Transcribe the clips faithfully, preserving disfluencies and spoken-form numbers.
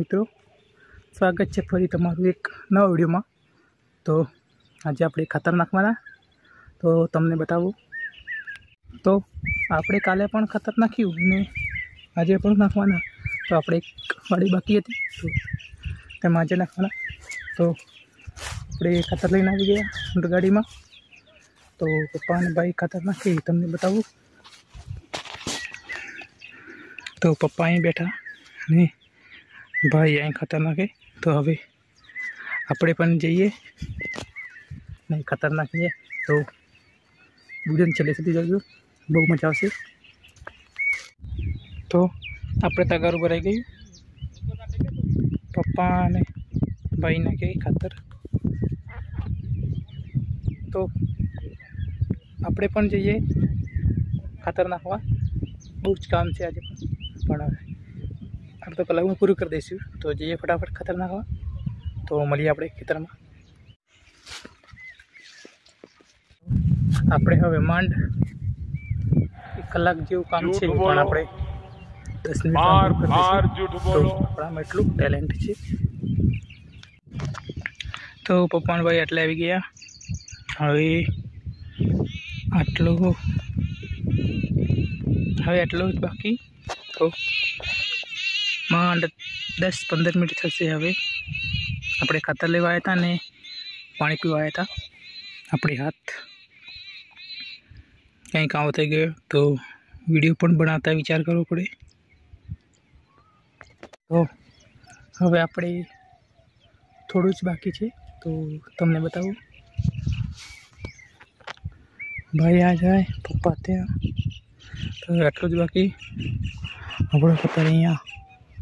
मित्रों स्वागत है फरी तमारू एक नवा वीडियो में। तो आज आप खतरनाक में तो तमने बतावो तो आप काले पण खतर नाख्यू ने आज पण नाखवाना। तो आप एक वाड़ी बाकी थी तो तेम आज नाखवाना। तो आप खतर लईने आवी गया गाड़ी में। तो पप्पा ने भाई खतर नाखी तमने बतावो। तो पप्पा अहीं बैठा ने भाई अँ खतरनाक है। तो हवे अपने पन जाइए नहीं खतरनाक है। तो वीडियो चले सुधी जाइए बहुत मजा आवशे। तो आप तगार उभा रही गई पप्पा ने भाई ना के खातर। तो अपने पन जाइए खतरनाक हुआ बहुत काम से आज पड़ा है। अब तो कलाक में पूरी कर देसू। तो जाइए फटाफट खतरनाक हुआ। तो मलिए आप खेतर में आप हमें मांड एक कलाक जो काम है अपने दस मिनट। तो अपना एटलू टेलेंट है। तो पप्पा भाई आटले आ गया हम आटलू हम आटलू बाकी। तो मांड दस पंदर मिनट थशे। हवे अपने खातर लेवा आया था ने पानी पीवा आया था। अपने हाथ कहीं काम थी गए तो वीडियो पण बनाता विचार करवो पड़े। तो हवे अपने थोड़ू ज बाकी है। तो तमने बतावो भाई आ जाए पप्पा त्या। तो आटलू ज बाकी अपना खतर अँ।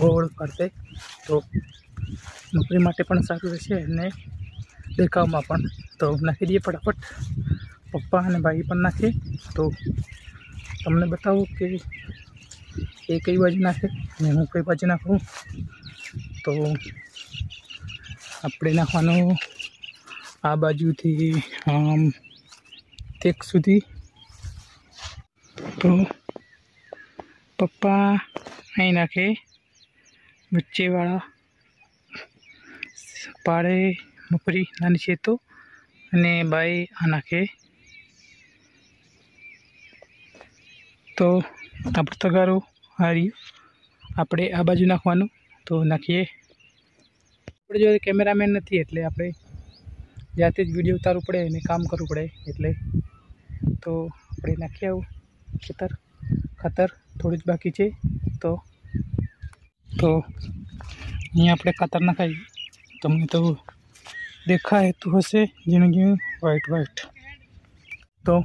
गोवड़ फरते। तो नौकरी माटे पण सारू रहेशे ने देखाव में पण। तो नाखी दिए फटाफट पप्पा ने भाई पण नाखे। तो तमने बतावो कि ए कई बाजू नाखे ने हूँ कई बाजू नाखू। तो आपणे नाखवानो आ बाजू थी आम टेक सुधी। तो पप्पा अहीं नाखे बच्चे वाला पाड़े मगफली नानी छे। तो अने भाई आ नाखे। तो आप तगारो आ रही आपणे आ बाजू नाखवानुं। तो नाखीए आपणे जो कैमरामेन नथी एटले आपणे जाते ज विडियो उतारवो पड़े अने काम करवू पड़े एटले। तो आपणे नाखी आवो खतर खतर थोड़ी ज बाकी छे। तो तो अँ आप खतर नाखाई तमने तो देखा है तो हे जिंदगी व्हाइट व्हाइट। तो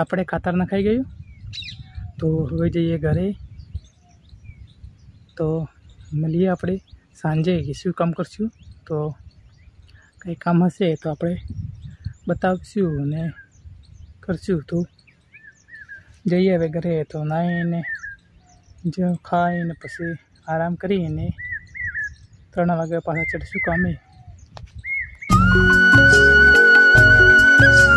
आप खतर नाखाई गयु। तो हम जाइए घरे। तो मिलीए आप सांजे शू काम करशू। तो कई काम हे तो आप बताशू ने करशू। तो जाइए हमें घरे। तो नाई ने जो खाई ने पछी आराम करीने त्रण वागे पाछा चढ़शुं कामे।